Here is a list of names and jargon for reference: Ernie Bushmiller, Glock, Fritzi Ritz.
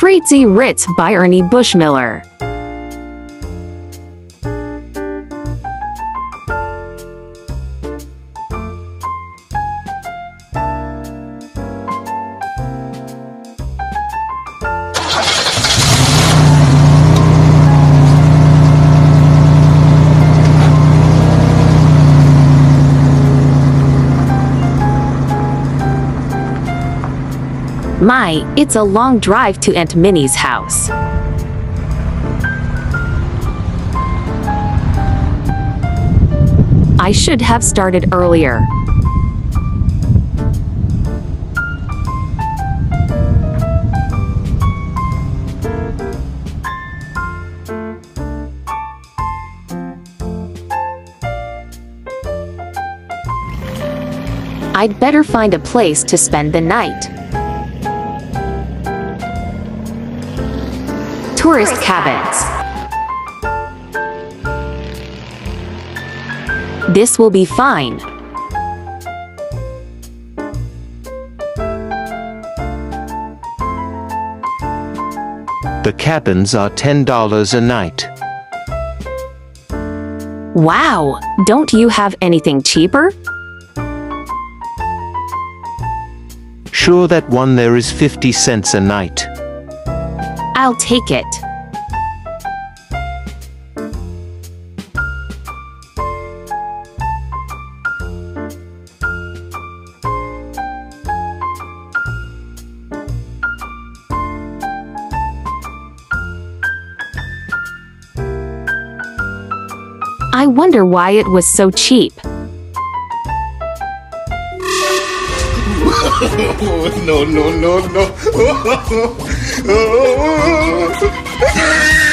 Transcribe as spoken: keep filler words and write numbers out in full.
Fritzi Ritz by Ernie Bushmiller. My, it's a long drive to Aunt Minnie's house. I should have started earlier. I'd better find a place to spend the night. Tourist cabins. This will be fine. The cabins are ten dollars a night. Wow, don't you have anything cheaper? Sure, that one there is fifty cents a night. I'll take it. I wonder why it was so cheap. No, no, no, no. Oh,